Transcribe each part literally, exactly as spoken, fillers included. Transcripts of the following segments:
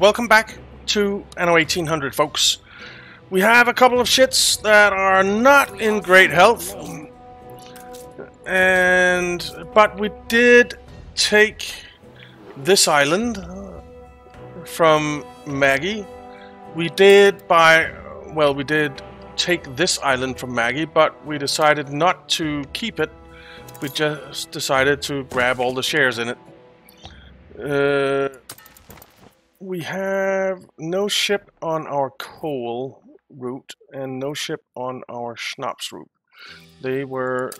Welcome back to Anno eighteen hundred, folks. We have a couple of shits that are not in great health, and but we did take this island from Maggie. We did by well, we did take this island from Maggie, but we decided not to keep it. We just decided to grab all the shares in it. Uh, we have no ship on our coal route and no ship on our schnapps route. They were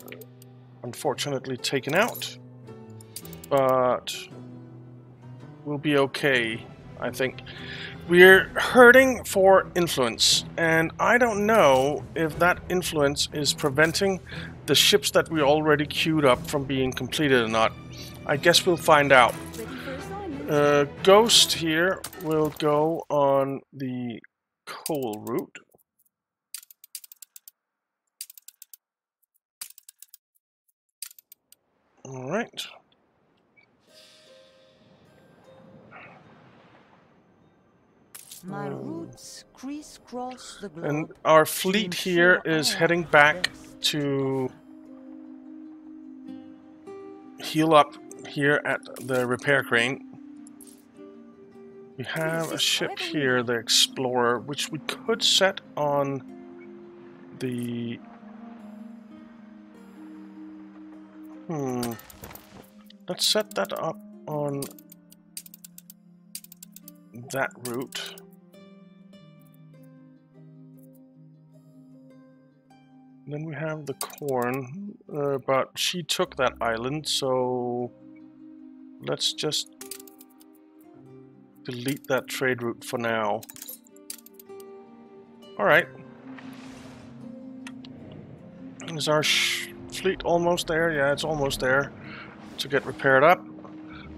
unfortunately taken out, but we'll be okay, I think. We're hurting for influence, and I don't know if that influence is preventing the ships that we already queued up from being completed or not. I guess we'll find out. Uh, Ghost here will go on the coal route. All right. My roots crisscross the globe. And our fleet here is heading back to heal up here at the repair crane. We have a ship here, the Explorer, which we could set on the... Hmm. Let's set that up on that route. Then we have the Corn, uh, but she took that island, so let's just delete that trade route for now. Alright. Is our sh fleet almost there? Yeah, it's almost there to get repaired up.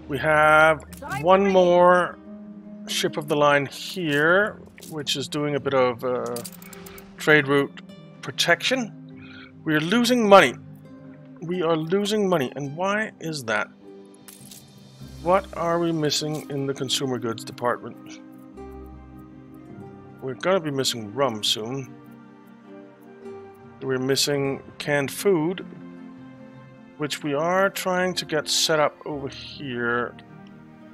We have one more ship of the line here, which is doing a bit of uh, trade route protection. We are losing money. We are losing money. And why is that? What are we missing in the consumer goods department? We're going to be missing rum soon. We're missing canned food, which we are trying to get set up over here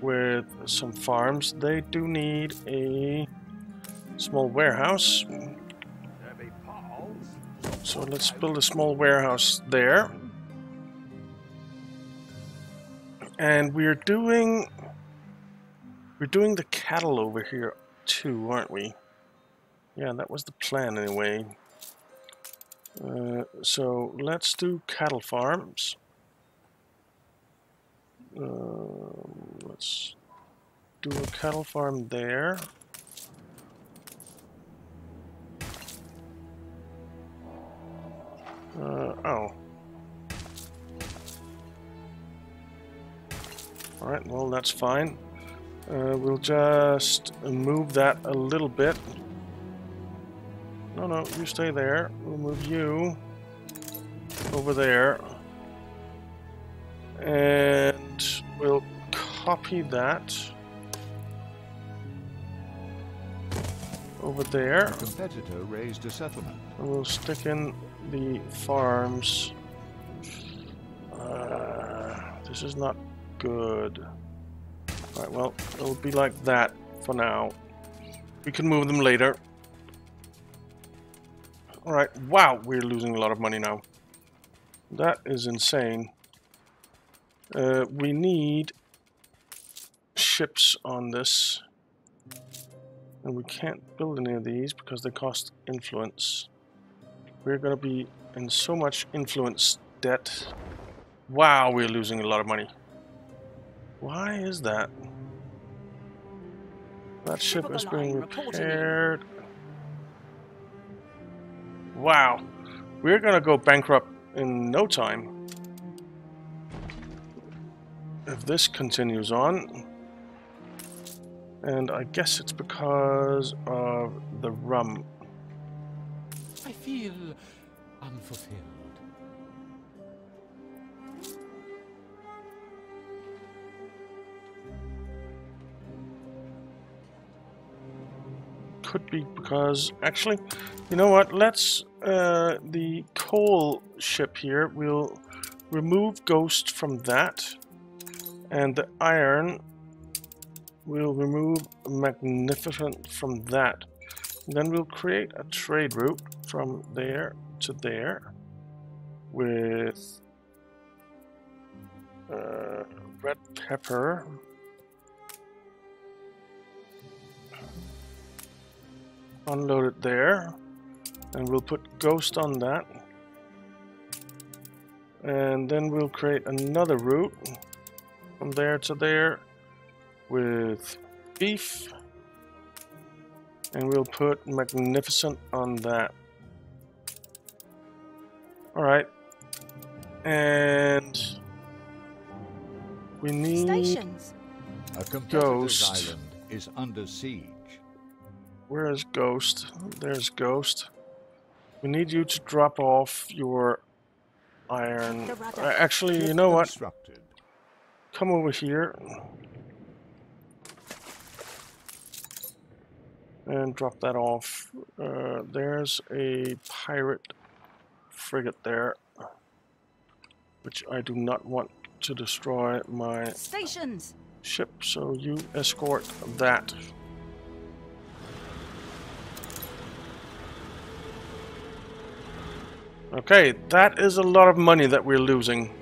with some farms. They do need a small warehouse. So let's build a small warehouse there. And we're doing we're doing the cattle over here too, aren't we? Yeah, that was the plan anyway. Uh, so let's do cattle farms. Uh, let's do a cattle farm there. Uh, oh. Alright, well, that's fine. Uh, we'll just move that a little bit. No, no, you stay there. We'll move you over there. And we'll copy that over there. The competitor raised a settlement. And we'll stick in the farms. Uh, this is not good. Alright, well, it'll be like that for now. We can move them later. Alright, wow, we're losing a lot of money now. That is insane. Uh, we need ships on this. And we can't build any of these because they cost influence. We're going to be in so much influence debt. Wow, we're losing a lot of money. Why is that? That ship is being repaired. Wow. We're gonna go bankrupt in no time if this continues on. And I guess it's because of the rum. I feel unfulfilled. could be because, actually, you know what, let's, uh, the coal ship here, we'll remove Ghost from that, and the iron, we'll remove Magnificent from that. And then we'll create a trade route from there to there with uh, red pepper. Unload it there, and we'll put Ghost on that, and then we'll create another route from there to there with Beef, and we'll put Magnificent on that. All right, and we need Stations. A Ghost. Island is under siege. Where is Ghost? There's Ghost. We need you to drop off your iron. Uh, actually, you know what? Come over here. And drop that off. Uh, there's a pirate frigate there, which I do not want to destroy my Stations. ship, so you escort that. Okay, that is a lot of money that we're losing.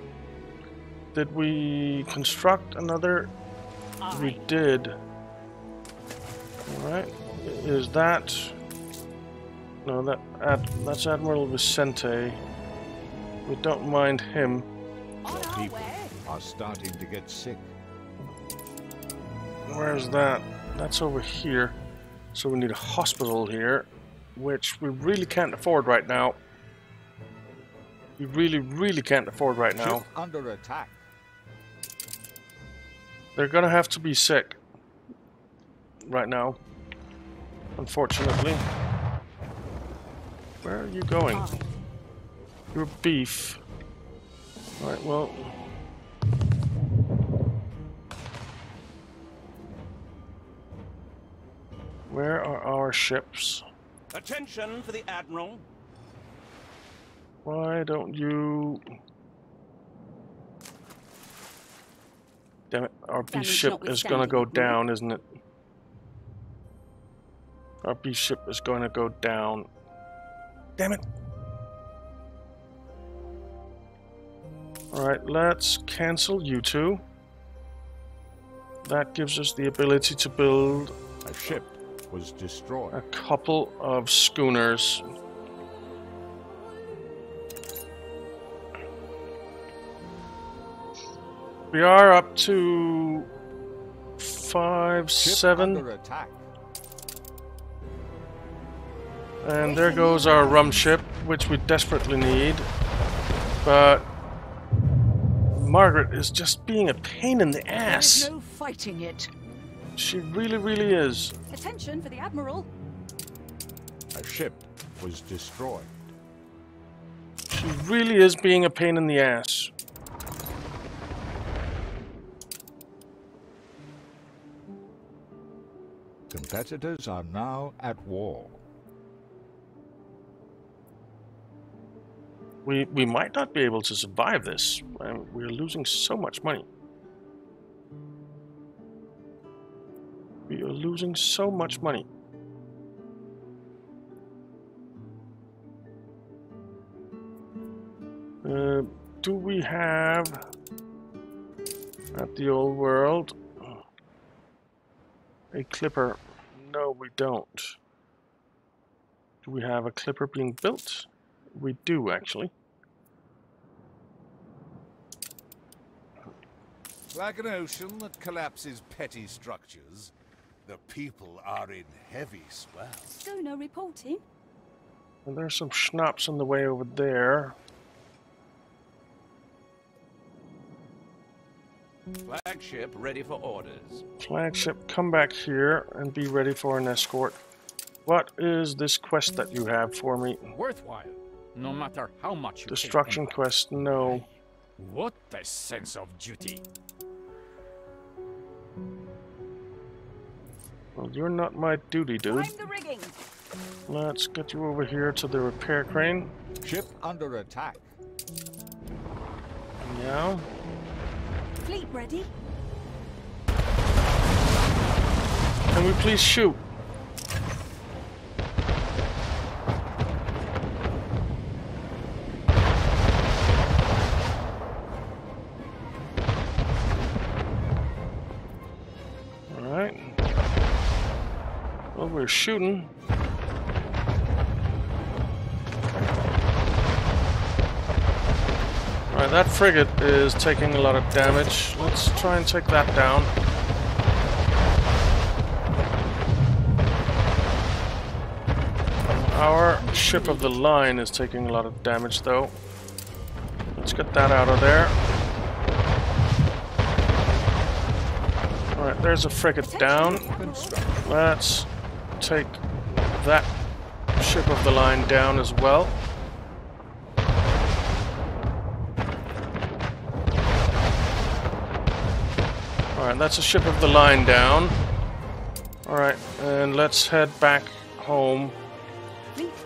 Did we construct another? Right. We did. Alright, is that... No, that Ad, that's Admiral Vicente. We don't mind him. Your people are starting to get sick. Where's that? That's over here. So we need a hospital here, which we really can't afford right now. We really, really can't afford right now. Ship under attack. They're gonna have to be sick right now, unfortunately. Where are you going? Your beef. All right. Well. Where are our ships? Attention for the Admiral. Why don't you... Damn it, our beef ship is gonna go down, isn't it? Our beef ship is gonna go down. Damn it! Alright, let's cancel you two. That gives us the ability to build... A ship was destroyed. A couple of schooners. We are up to five, seven, and there goes our rum ship, which we desperately need. But Margaret is just being a pain in the ass. There's no fighting it. She really, really is. Attention for the Admiral. Our ship was destroyed. She really is being a pain in the ass. Competitors are now at war. We we might not be able to survive this. We're losing so much money. We are losing so much money. Uh, do we have at the old world a clipper? No, we don't. Do we have a clipper being built? We do, actually. Like an ocean that collapses petty structures, the people are in heavy swell. Still no reporting. And there's some schnapps on the way over there. Flagship ready for orders. Flagship, come back here and be ready for an escort. What is this quest that you have for me? Worthwhile, no matter how much you Destruction quest, no. What a sense of duty. Well, you're not my duty, dude. Let's get you over here to the repair crane. Ship under attack. Now. Fleet ready. Can we please shoot? We're shooting. Alright, that frigate is taking a lot of damage. Let's try and take that down. Our ship of the line is taking a lot of damage, though. Let's get that out of there. Alright, there's a frigate down. Let's take that ship of the line down as well. Alright, that's a ship of the line down. Alright, and let's head back home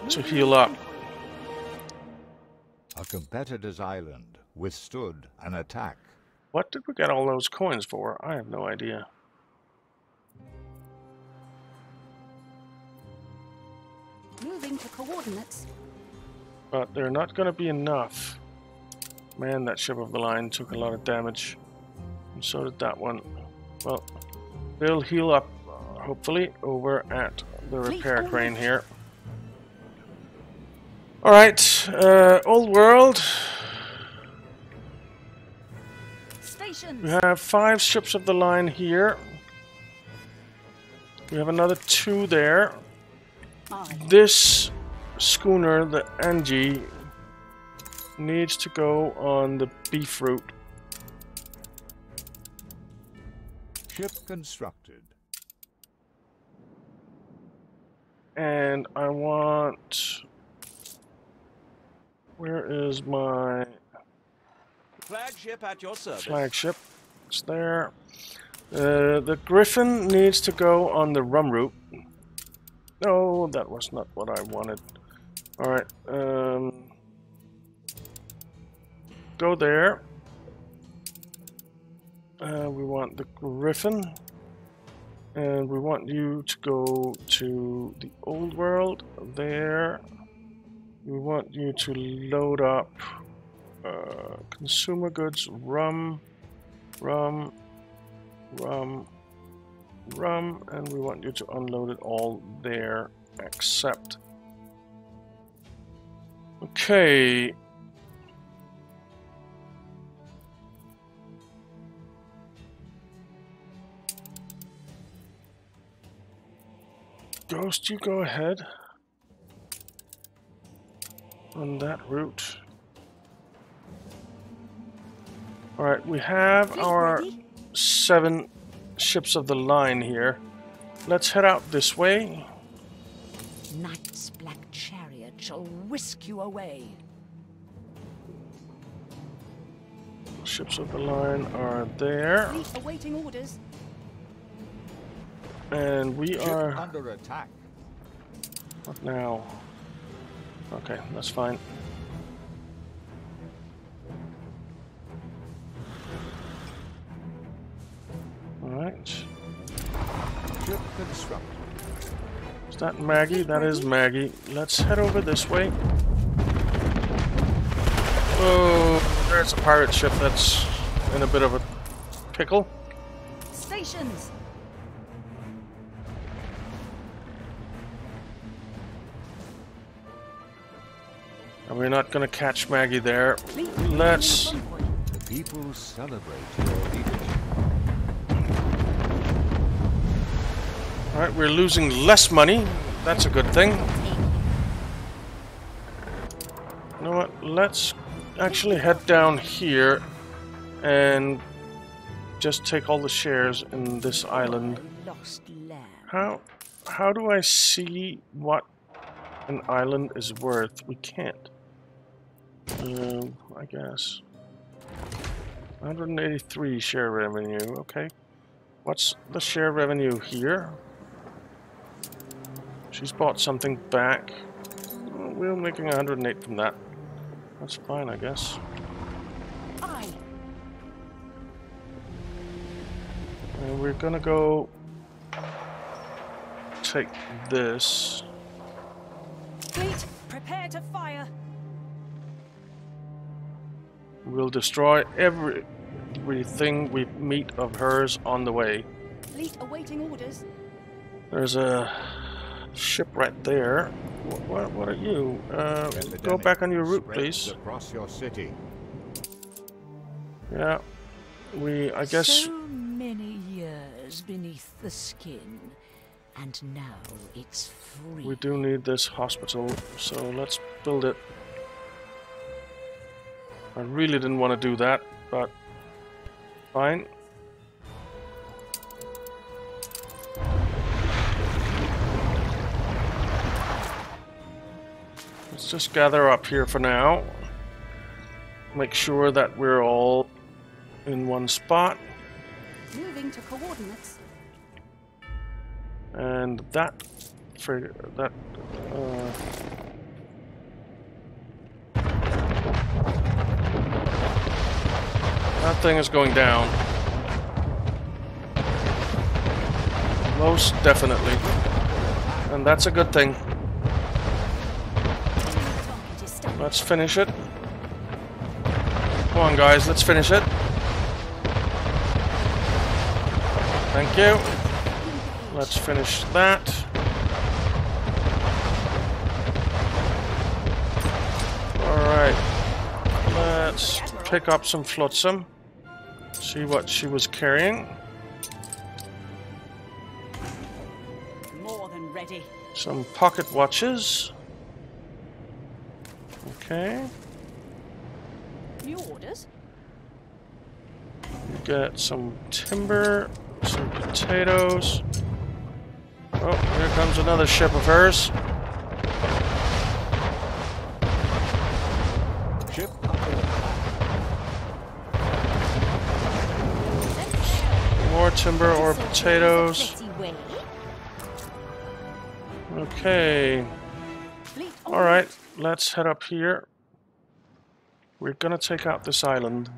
to heal up. Our competitor's island withstood an attack. What did we get all those coins for? I have no idea. Moving to coordinates. But they're not going to be enough. Man, that ship of the line took a lot of damage. And so did that one. Well, they'll heal up, uh, hopefully, over at the repair crane here. Alright, uh, old world. Stations. We have five ships of the line here. We have another two there. This schooner, the Angie, needs to go on the beef route. Ship constructed. And I want... Where is my... Flagship at your service. Flagship. It's there. Uh, the Griffin needs to go on the rum route. No, that was not what I wanted. Alright, um... go there. Uh, we want the Griffin. And we want you to go to the old world. There. We want you to load up uh, consumer goods, rum, rum, rum. rum and we want you to unload it all there except okay Ghost, you go ahead on that route. All right, we have our seven ships of the line here. Let's head out this way. Night's black chariot shall whisk you away. Ships of the line are there. Awaiting orders. And we are under attack. What now? Okay, that's fine. Is that Maggie? That is Maggie. Let's head over this way. Oh, there's a pirate ship that's in a bit of a pickle. Stations. And we're not going to catch Maggie there. Let's. The people celebrate your leadership. Alright, we're losing less money. That's a good thing. You know what? Let's actually head down here and just take all the shares in this island. How, how do I see what an island is worth? We can't. Um, I guess. one hundred eighty-three share revenue. Okay. What's the share revenue here? She's bought something back. We're making one hundred and eight from that. That's fine, I guess. Aye. And we're gonna go take this. Fleet, prepare to fire. We'll destroy every everything we meet of hers on the way. Fleet awaiting orders. There's a ship right there. What, what, what are you? Uh, go back on your route, please. Across your city. Yeah, we. I guess. So many years beneath the skin, and now it's free. We do need this hospital, so let's build it. I really didn't want to do that, but fine. Let's just gather up here for now. Make sure that we're all in one spot. Moving to coordinates. And that for that uh that thing is going down. Most definitely. And that's a good thing. Let's finish it. Come on, guys, let's finish it. Thank you. Let's finish that. Alright. Let's pick up some flotsam. See what she was carrying. More than ready. Some pocket watches. Okay. New orders. We got some timber, some potatoes. Oh, here comes another ship of hers. Ship. More timber or potatoes. Okay. All right. Let's head up here. We're gonna take out this island.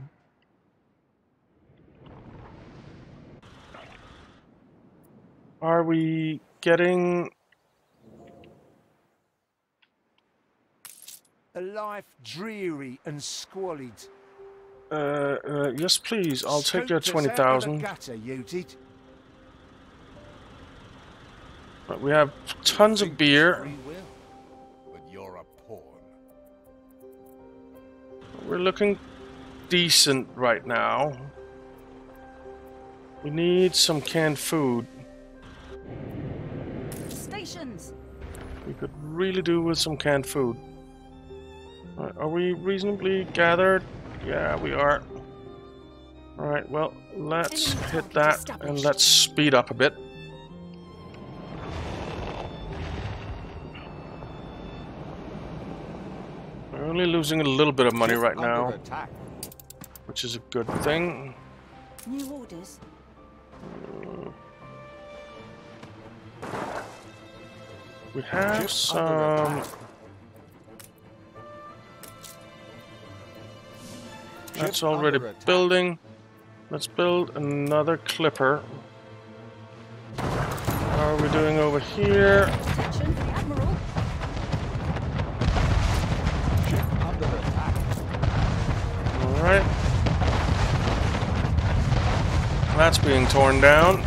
Are we getting a life dreary and squalid? Uh, uh yes, please. I'll take your twenty thousand. But we have tons of beer. We're looking decent right now. We need some canned food. Stations. We could really do with some canned food. Right, are we reasonably gathered? Yeah, we are. All right, well, let's hit that and let's speed up a bit. We're only losing a little bit of money right now, which is a good thing. New orders. We have some. That's already building. Let's build another clipper. How are we doing over here? Right. That's being torn down.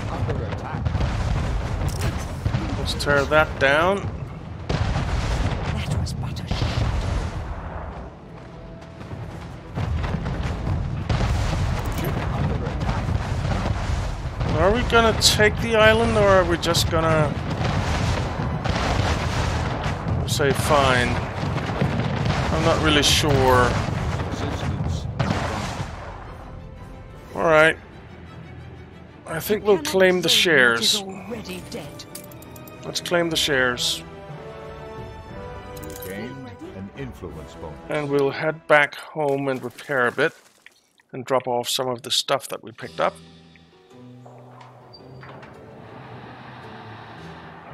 Let's tear that down. That was but a shot. Are we gonna take the island, or are we just gonna say fine? I'm not really sure. All right. I think we'll claim the shares. Let's claim the shares. And we'll head back home and repair a bit and drop off some of the stuff that we picked up.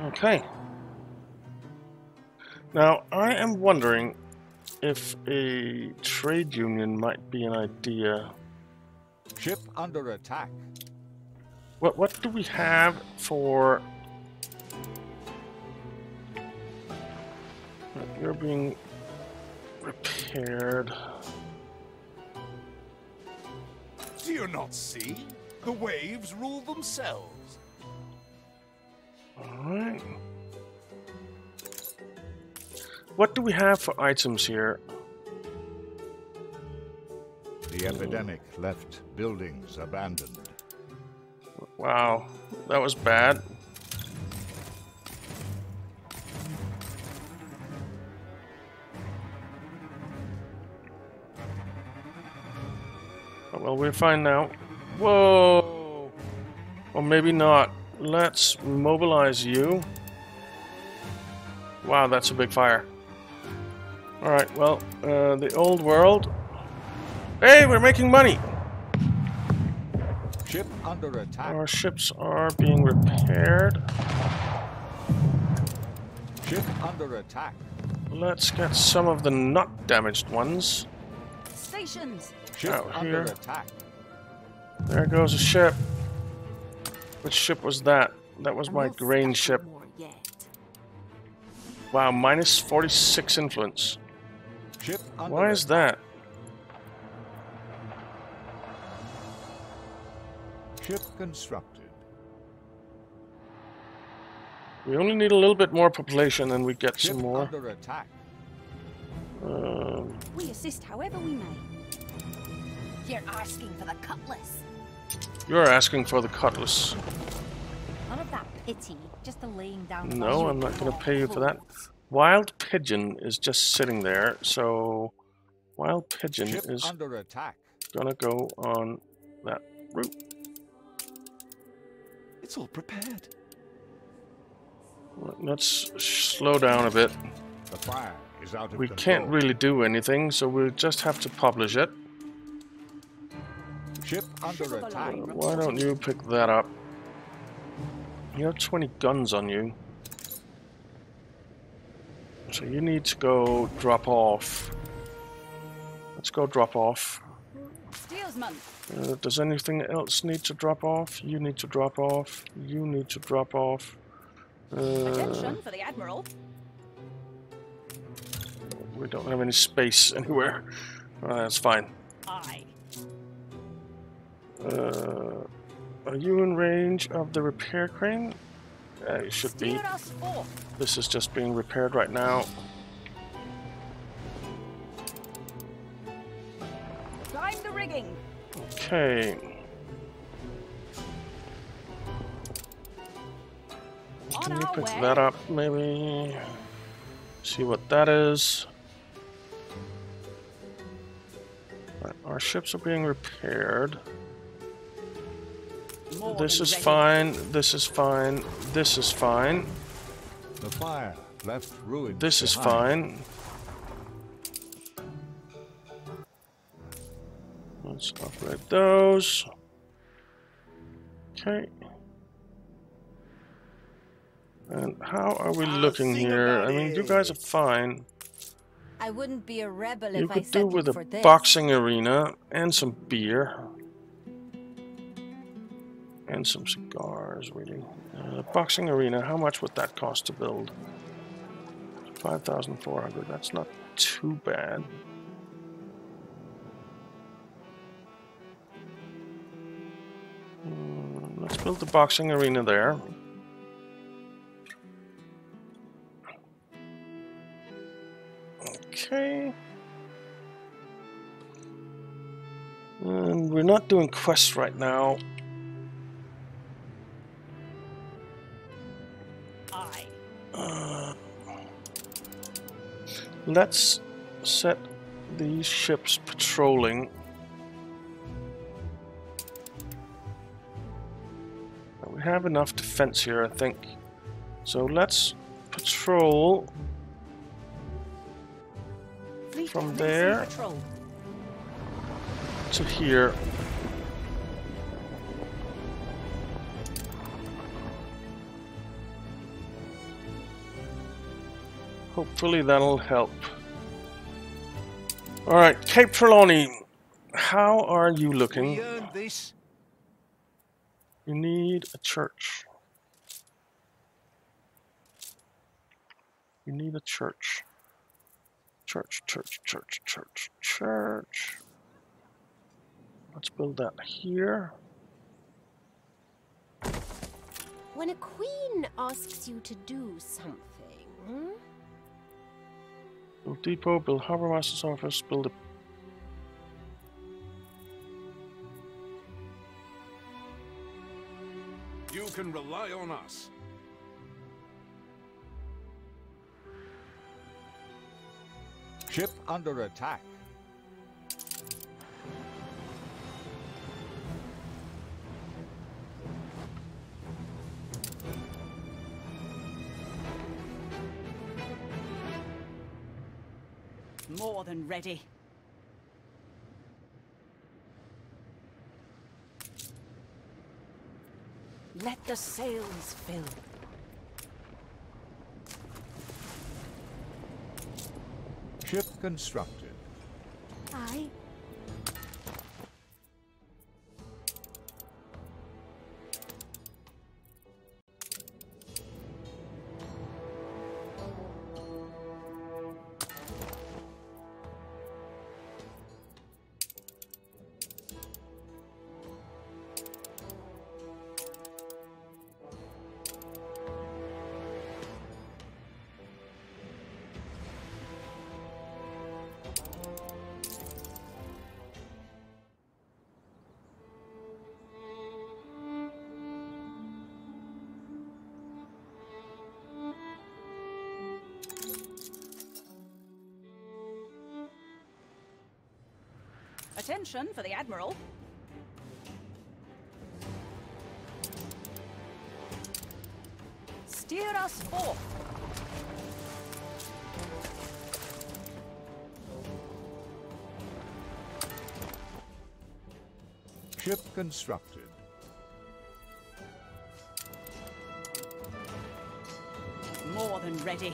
Okay. Now, I am wondering if a trade union might be an idea. Ship under attack. What, what do we have for... You're being repaired. Do you not see? The waves rule themselves. Alright. What do we have for items here? The epidemic left buildings abandoned. Wow, that was bad. Oh, well, we're fine now. Whoa! Or maybe not. Let's mobilize you. Wow, that's a big fire. Alright, well, uh, the old world. Hey, we're making money! Ship under attack. Our ships are being repaired. Ship under attack. Let's get some of the not damaged ones. Stations. Ship out under here. Attack. There goes a ship. Which ship was that? That was my grain ship. Wow, minus forty-six influence. Ship under. Why is that? Ship constructed. We only need a little bit more population and we get ship some more. Under attack. Um, we assist however we may. You're asking for the cutlass. You're asking for the cutlass. None of that pity, just the laying down. No, I'm not going to pay you for that. Wild pigeon is just sitting there, so wild pigeon ship is under attack. Gonna go on that route. It's all prepared. Let's slow down a bit. The fire is out of we control. Can't really do anything, so we'll just have to publish it. Ship under attack. Uh, why don't you pick that up? You have twenty guns on you. So you need to go drop off. Let's go drop off. Uh, does anything else need to drop off? You need to drop off. You need to drop off. Uh, Attention for the Admiral. We don't have any space anywhere. Uh, that's fine. Aye. Uh, are you in range of the repair crane? Yeah, uh, you should be. This is just being repaired right now. Climb the rigging. Okay. Can you pick that up, maybe? See what that is. Right, our ships are being repaired. This is fine. This is fine. This is fine. The fire left ruined. This is fine. Let's upgrade those. Okay. And how are we looking here? I mean, you guys are fine. I wouldn't be a rebel if I could do with a boxing arena and some beer. And some cigars, really. Uh, boxing arena, how much would that cost to build? five thousand four hundred, that's not too bad. Mm, let's build the boxing arena there. Okay. And we're not doing quests right now. Uh, let's set these ships patrolling. We have enough defense here, I think. So let's patrol from there to here. Hopefully that'll help. Alright, Cape Trelawney, how are you looking? We earned this. You need a church. You need a church. Church, church, church, church, church. Let's build that here. When a queen asks you to do something, hmm? Build depot, build harbor master's office, build a... You can rely on us. Ship under attack. More than ready. Let the sails fill. Ship constructed. Aye. Attention for the Admiral. Steer us forth. Ship constructed. More than ready.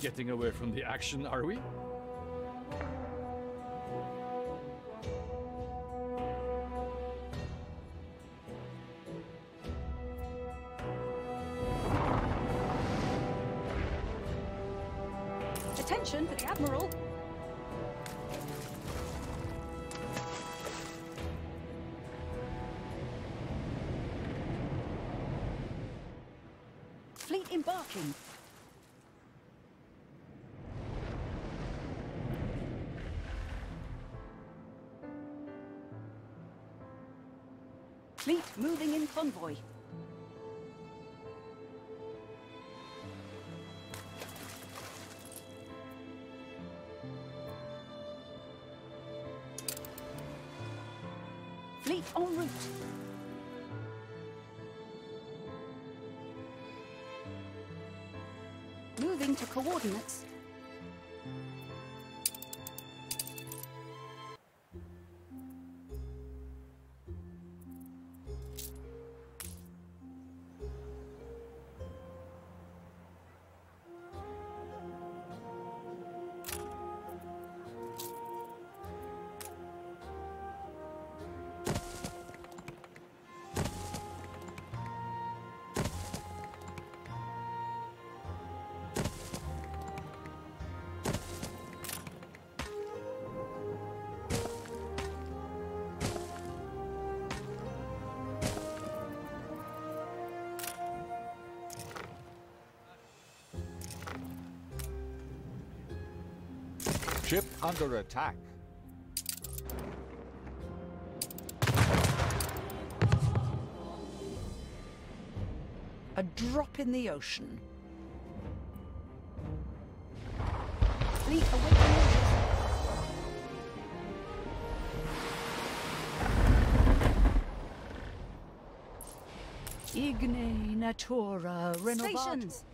Getting away from the action, are we? Attention for the Admiral. Fleet embarking. Fleet moving in convoy. Fleet en route. Moving to coordinates. Ship under attack. A drop in the ocean. Fleet awakening. Igne Natura Renovations.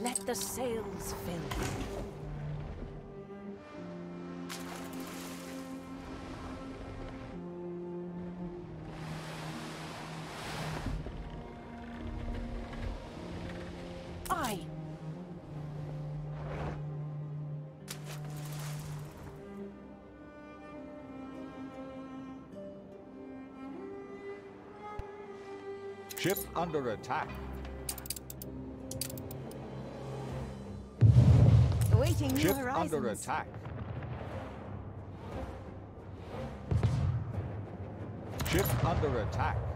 Let the sails fill. Aye. Ship under attack. Ship under attack. Ship under attack.